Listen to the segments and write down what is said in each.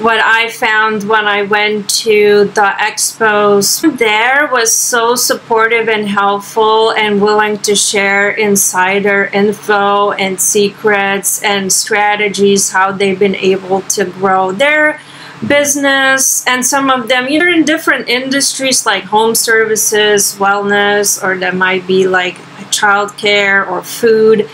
What I found when I went to the expos there was so supportive and helpful and willing to share insider info and secrets and strategies, how they've been able to grow their business. And some of them, either in different industries like home services, wellness, or that might be like childcare or food.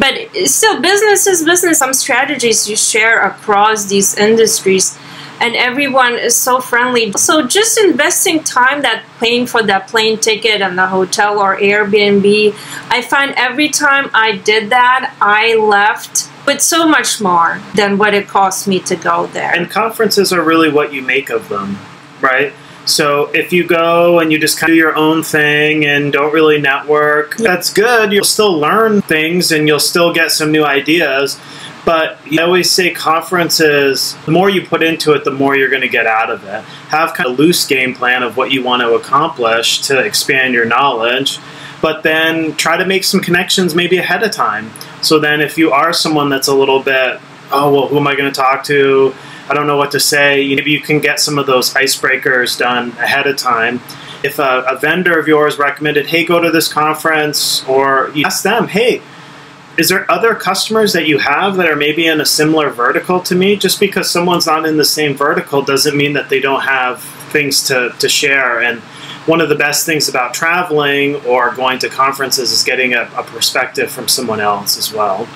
But still, business is business. Some strategies you share across these industries, and everyone is so friendly. So just investing time, that paying for that plane ticket and the hotel or Airbnb, I find every time I did that, I left with so much more than what it cost me to go there. And conferences are really what you make of them, right? So if you go and you just kind of do your own thing and don't really network, that's good. You'll still learn things and you'll still get some new ideas. But I always say conferences, the more you put into it, the more you're going to get out of it. Have kind of a loose game plan of what you want to accomplish to expand your knowledge. But then try to make some connections maybe ahead of time. So then if you are someone that's a little bit, oh, well, who am I going to talk to? I don't know what to say. Maybe you can get some of those icebreakers done ahead of time. If a vendor of yours recommended, hey, go to this conference, or you ask them, hey, is there other customers that you have that are maybe in a similar vertical to me? Just because someone's not in the same vertical doesn't mean that they don't have things to share. And one of the best things about traveling or going to conferences is getting a perspective from someone else as well.